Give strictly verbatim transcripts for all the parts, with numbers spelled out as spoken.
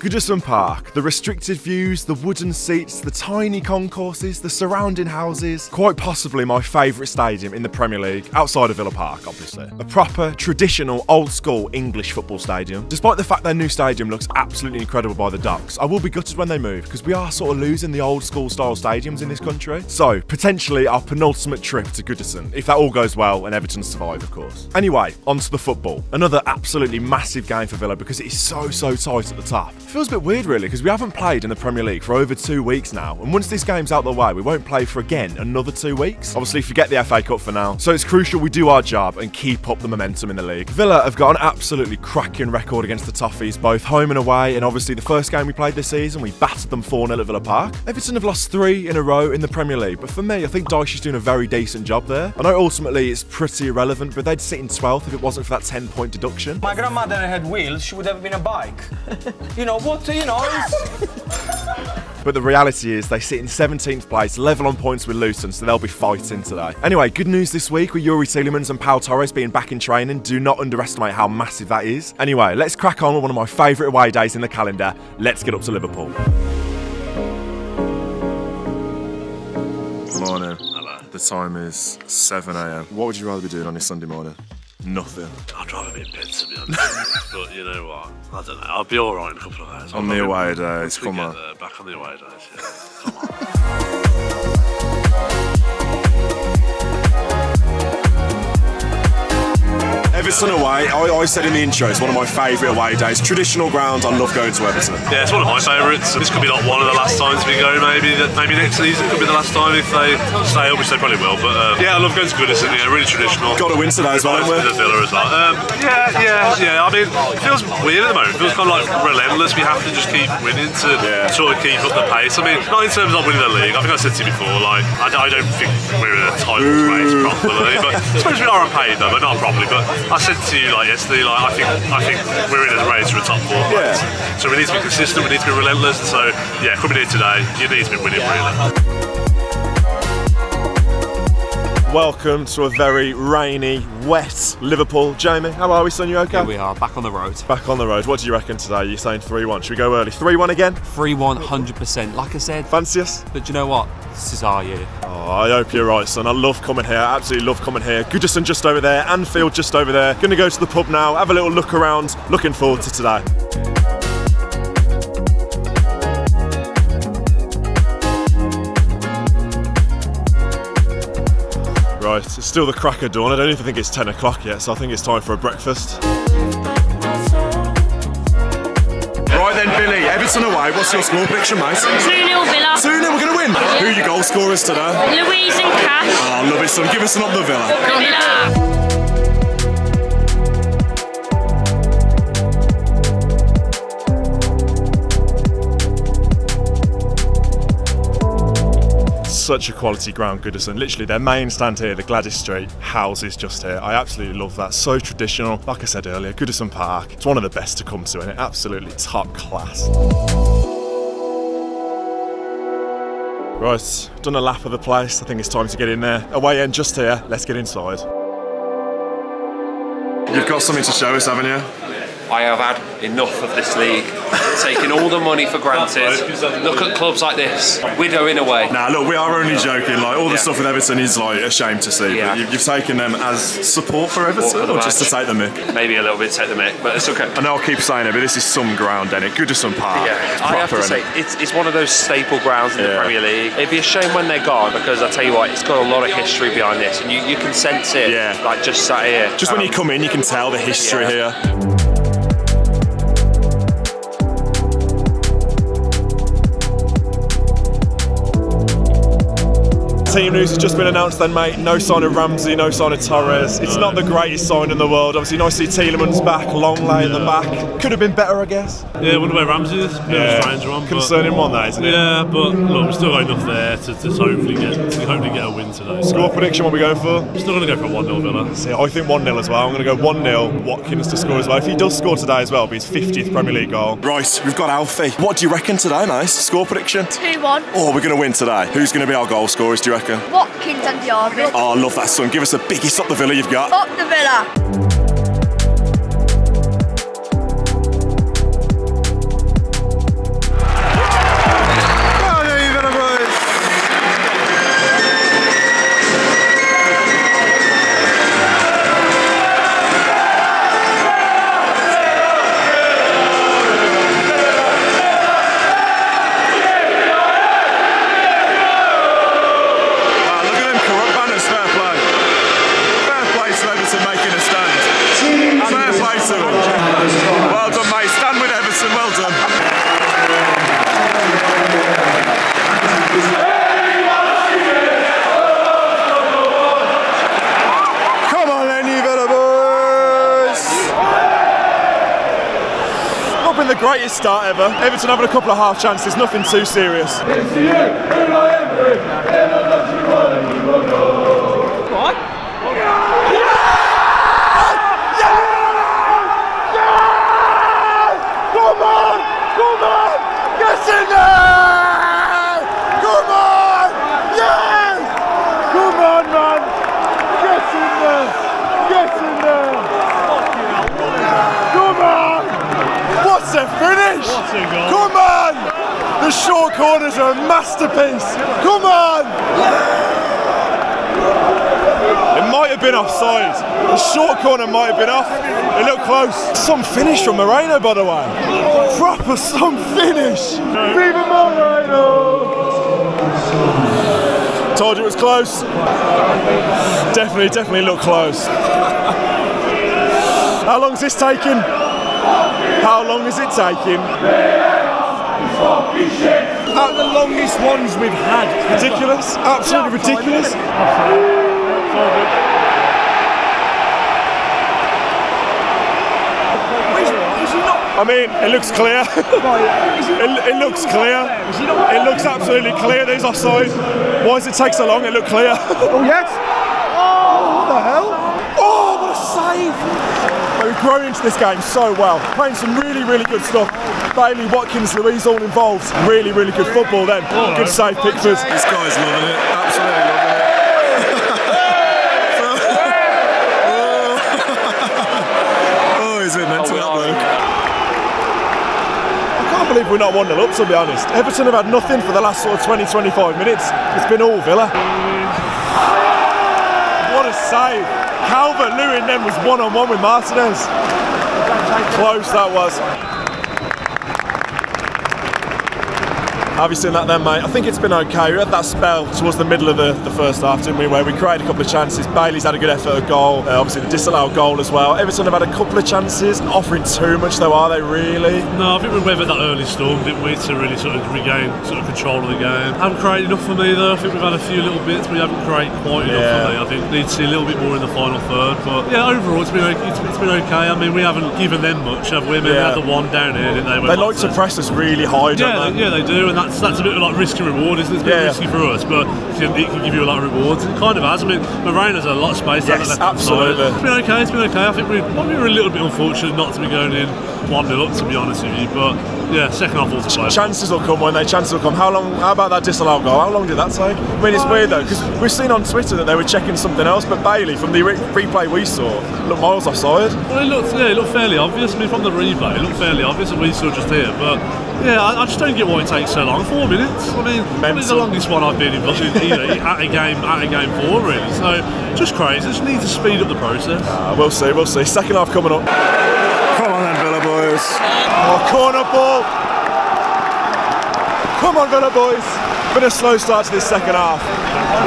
Goodison Park, the restricted views, the wooden seats, the tiny concourses, the surrounding houses, quite possibly my favourite stadium in the Premier League, outside of Villa Park obviously. A proper, traditional, old school English football stadium. Despite the fact their new stadium looks absolutely incredible by the docks, I will be gutted when they move because we are sort of losing the old school style stadiums in this country. So, potentially our penultimate trip to Goodison, if that all goes well and Everton survive of course. Anyway, onto the football. Another absolutely massive game for Villa because it is so, so tight at the top. It feels a bit weird really because we haven't played in the Premier League for over two weeks now, and once this game's out of the way we won't play for again another two weeks. Obviously forget the F A Cup for now, so it's crucial we do our job and keep up the momentum in the league. Villa have got an absolutely cracking record against the Toffees both home and away, and obviously the first game we played this season we battered them four nil at Villa Park. Everton have lost three in a row in the Premier League, but for me I think Dyshi's doing a very decent job there. I know ultimately it's pretty irrelevant, but they'd sit in twelfth if it wasn't for that ten point deduction. My grandmother had wheels, she would have been a bike. You know, what, you know, but the reality is they sit in seventeenth place, level on points with Luton, so they'll be fighting today. Anyway, good news this week with Youri Tielemans and Paul Torres being back in training. Do not underestimate how massive that is. Anyway, let's crack on with one of my favourite away days in the calendar. Let's get up to Liverpool. Morning. Hello. The time is seven A M What would you rather be doing on your Sunday morning? Nothing. I'd rather be in bed to be honest, but you know what? I don't know. I'll be all right in a couple of days. On the away days, come on. Back on the away days, yeah. Come on. Everton away, I, I said in the intro, it's one of my favourite away days. Traditional ground, I love going to Everton. Yeah, it's one of my favourites. This could be like one of the last times we go, maybe. Maybe next season could be the last time if they stay up, which they probably will. But uh, yeah, I love going to Goodison, yeah, really traditional. Got to win today as well, haven't we? The Villa as well. Um, yeah, yeah, yeah. I mean, it feels weird at the moment. It feels kind of like relentless. We have to just keep winning to yeah. sort of keep up the pace. I mean, not in terms of winning the league. I think I said to you before, like, I, I don't think we're in a title race properly. But I suppose we are on paid, though, but not properly. But I said to you like yesterday, like I think I think we're in a race for a top four. Yeah. So we need to be consistent, we need to be relentless. So yeah, coming here today, you need to be winning really. Welcome to a very rainy, wet Liverpool. Jamie, how are we, son? You okay? Here we are, back on the road. Back on the road. What do you reckon today? You're saying three one. Should we go early? three one again? three one, one hundred percent. Like I said. Fancy us? But do you know what? This is our year. Oh, I hope you're right, son. I love coming here. I absolutely love coming here. Goodison just over there. Anfield just over there. Gonna go to the pub now, have a little look around. Looking forward to today. Right, it's still the crack of dawn. I don't even think it's ten o'clock yet, so I think it's time for a breakfast. Right then, Billy, Everton away. What's your score prediction, mate? two nil Villa. two nil, we're going to win. Yeah. Who are your goal scorers today? Louise and Cash. Oh, I love it, son. Give us an up the Villa. Villa. Such a quality ground, Goodison. Literally, their main stand here, the Gladys Street, houses just here. I absolutely love that. So traditional. Like I said earlier, Goodison Park. It's one of the best to come to, and it absolutely top class. Right, done a lap of the place. I think it's time to get in there. Away end just here. Let's get inside. You've got something to show us, haven't you? I have had enough of this league, taking all the money for granted. Look at clubs like this, widowing away. Nah, look, we are only joking. Like all the yeah. stuff with Everton is like a shame to see. Yeah. But you've, you've taken them as support for Everton, support for or match. Just to take the mick? Maybe a little bit to take the mick, but it's okay. I know I'll keep saying it, but this is some ground, innit? Goodison Park. Yeah. I have to say, it's, it's one of those staple grounds in yeah. the Premier League. It'd be a shame when they're gone because I tell you what, it's got a lot of history behind this, and you, you can sense it. Yeah. Like just sat here. Just um, when you come in, you can tell the history yeah. here. Team news has just been announced then, mate. No sign of Ramsey, no sign of Torres. It's not the great's sign in the world. Obviously, nice to see Tielemans back, Longley yeah. in the back. Could have been better, I guess. Yeah, wonder where Ramsey is. A bit yeah. of a strange one. Concerning one, that, isn't it? Yeah, but look, we've still got enough there to, to hopefully get to hopefully get a win today. Score prediction, what are we going for? I'm still going to go for a one nil Villa. See, I think one nil as well. I'm going to go one nil, Watkins to score as well. If he does score today as well, it'll be his fiftieth Premier League goal. Right, we've got Alfie. What do you reckon today, nice? Score prediction? two one. Oh, we're going to win today. Who's going to be our goal scorers, do you reckon? Watkins and Diaby. Oh, I love that, son. Give us the biggest up the Villa you've got. Up the Villa. greatest start ever. Everton having a couple of half chances, nothing too serious. It's you, Unai Emery, and I love you more than you will know. What? Yeah! Yeah! Yeah! Yeah! Yeah! Come on! Come on! Get in there! Come on! Yes! Come on, man! Get in there! Get in there! Come on! What's a finish! What a goal. Come on! The short corners are a masterpiece! Come on! It might have been offside. The short corner might have been off. It looked close. Some finish from Moreno, by the way. Proper some finish! Viva Moreno! Told you it was close. Definitely, definitely looked close. How long's this taking? How long is it taking? Out of the longest ones we've had. Ridiculous, absolutely ridiculous. I mean, it looks clear. it, it looks clear. It looks absolutely clear that he's offside. Why does it take so long? It looked clear. Oh, yes. Oh, what the hell? Oh, what a save. We've grown into this game so well, playing some really, really good stuff. Bailey, Watkins, Louise, all involved. Really, really good football then. All good right. Save pictures. This guy's loving it, absolutely loving it. Oh, he's been mental, that bloke. I can't believe we're not one nil up, to be honest. Everton have had nothing for the last sort of twenty, twenty-five minutes. It's been all Villa. What a save. Calvert Lewin then was one on one with Martinez. Close that was. Have you seen that then, mate? I think it's been okay. We had that spell towards the middle of the, the first half, didn't we, where we created a couple of chances. Bailey's had a good effort at goal, uh, obviously the disallowed goal as well. Everton have had a couple of chances, offering too much though, are they really? No, I think we weathered that early storm, didn't we, to really sort of regain sort of control of the game. Haven't created enough for me though. I think we've had a few little bits, we haven't created quite enough yeah. for me. I think need to see a little bit more in the final third, but yeah, overall it's been, it's, it's been okay. I mean, we haven't given them much, have we? Maybe yeah. they had the one down here, didn't they? They like to press us really high, don't yeah, they? Yeah, they do, and that's that's a bit of like risk and reward, isn't it? It's a bit yeah. risky for us, but it can give you a lot of rewards. It kind of has. I mean, Moreno's had a lot of space. Yes, absolutely. It's been okay, it's been okay. I think we probably were a little bit unfortunate not to be going in one nil up, to be honest with you, but yeah, second half all to play. Chances will come when they chances will come. How long? How about that disallowed goal? How long did that take? I mean, it's weird though, because we've seen on Twitter that they were checking something else, but Bailey, from the replay we saw, looked miles offside. Well, it looked, yeah, it looked fairly obvious. I mean, from the replay, it looked fairly obvious, and we saw just here, but. Yeah, I, I just don't get why it takes so long. Four minutes. I mean, probably the longest one I've been in at a game, at a game four, really. So just crazy. Just need to speed up the process. Uh, we'll see. We'll see. Second half coming up. Come on, then, Villa boys. Oh, corner ball. Come on, Villa boys. Been a slow start to this second half.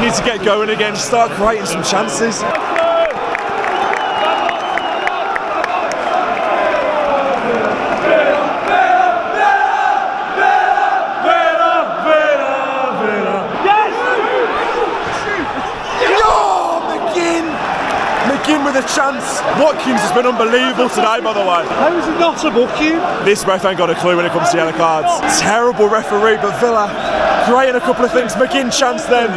We need to get going again. Start creating some chances. With a chance. Watkins has been unbelievable today, by the way. How is it not a booking? This ref ain't got a clue when it comes to yellow cards. Terrible referee, but Villa creating a couple of things. McGinn chance then.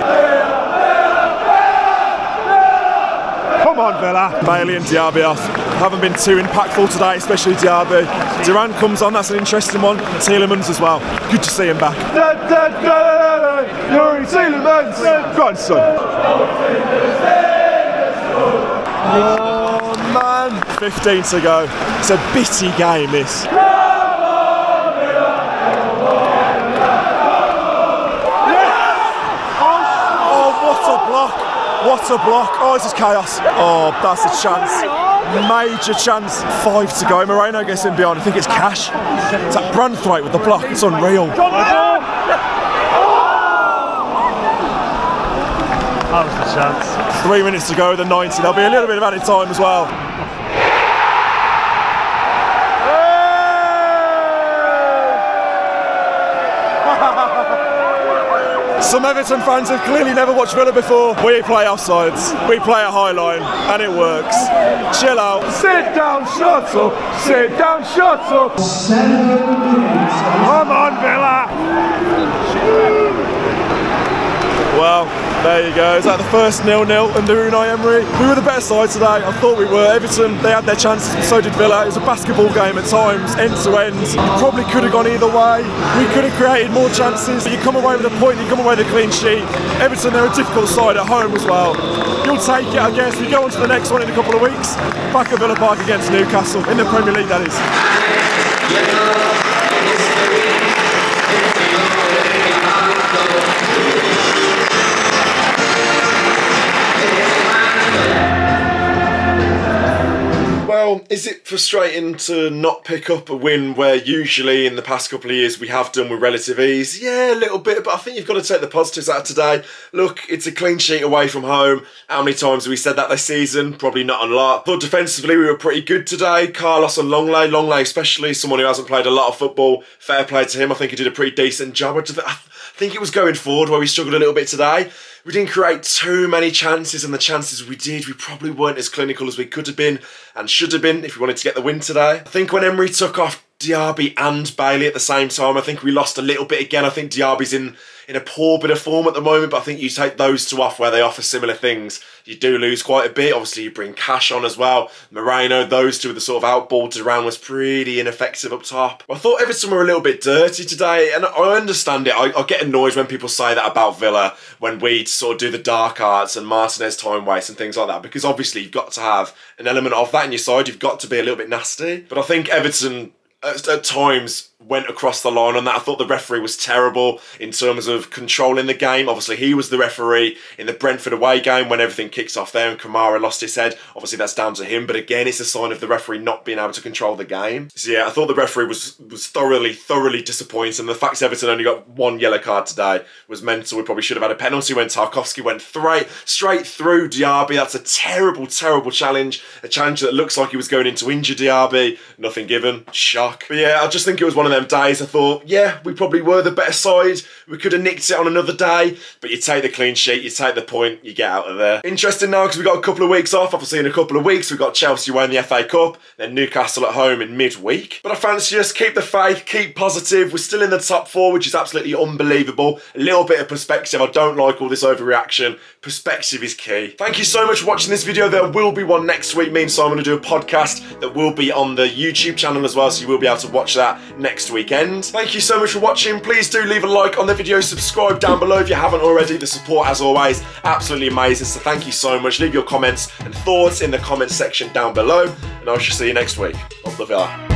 Come on, Villa. Bailey and Diaby off. Haven't been too impactful today, especially Diaby. Duran comes on, that's an interesting one. Tielemans as well. Good to see him back. Youri Tielemans. Go on, son. Oh man! fifteen to go. It's a bitty game, this. Oh, what a block! What a block! Oh, this is chaos. Oh, that's a chance. Major chance. Five to go. Moreno gets in behind. I think it's Cash. It's that Brandthwaite with the block. It's unreal. That was the chance. Three minutes to go with the ninety. There'll be a little bit of added time as well. Some Everton fans have clearly never watched Villa before. We play offsides, we play a high line, and it works. Chill out. Sit down, Schottel. Sit down, Schottel. Come on, Villa. Well. There you go, is that the first nil nil under Unai Emery? We were the better side today, I thought we were. Everton, they had their chances, so did Villa. It was a basketball game at times, end to end. You probably could have gone either way. We could have created more chances, but you come away with a point, you come away with a clean sheet. Everton, they're a difficult side at home as well. You'll take it, I guess. We go on to the next one in a couple of weeks. Back at Villa Park against Newcastle, in the Premier League that is. Is it frustrating to not pick up a win where usually in the past couple of years we have done with relative ease? Yeah, a little bit, but I think you've got to take the positives out of today. Look, it's a clean sheet away from home. How many times have we said that this season? Probably not a lot. But defensively, we were pretty good today. Carlos and Longley, Longley especially, someone who hasn't played a lot of football. Fair play to him. I think he did a pretty decent job. I think it was going forward where we struggled a little bit today. We didn't create too many chances, and the chances we did, we probably weren't as clinical as we could have been and should have been if we wanted to get the win today. I think when Emery took off Diaby and Bailey at the same time, I think we lost a little bit again. I think Diaby's in, in a poor bit of form at the moment, but I think you take those two off where they offer similar things, you do lose quite a bit. Obviously, you bring Cash on as well. Moreno, those two with the sort of outball. Duran was pretty ineffective up top. I thought Everton were a little bit dirty today, and I understand it. I, I get annoyed when people say that about Villa, when we sort of do the dark arts and Martinez time waste and things like that, because obviously you've got to have an element of that in your side. You've got to be a little bit nasty. But I think Everton At, at times went across the line on that. I thought the referee was terrible in terms of controlling the game. Obviously, he was the referee in the Brentford away game when everything kicks off there and Kamara lost his head. Obviously, that's down to him, but again, it's a sign of the referee not being able to control the game. So yeah, I thought the referee was was thoroughly, thoroughly disappointing. The fact Everton only got one yellow card today was mental. We probably should have had a penalty when Tarkowski went straight, straight through Diaby. That's a terrible, terrible challenge. A challenge that looks like he was going in to injure Diaby. Nothing given. Shock. But yeah, I just think it was one of them days. I thought, yeah, we probably were the better side. We could have nicked it on another day, but you take the clean sheet, you take the point, you get out of there. Interesting now, because we've got a couple of weeks off. Obviously, in a couple of weeks, we've got Chelsea away in the F A Cup, then Newcastle at home in midweek. But I fancy us, keep the faith, keep positive. We're still in the top four, which is absolutely unbelievable. A little bit of perspective. I don't like all this overreaction. Perspective is key. Thank you so much for watching this video. There will be one next week. Me and Simon will do a podcast that will be on the YouTube channel as well, so you will be able to watch that next weekend. Thank you so much for watching. Please do leave a like on the video, subscribe down below if you haven't already. The support, as always, absolutely amazing, so thank you so much. Leave your comments and thoughts in the comments section down below, and I shall see you next week. Up the Villa.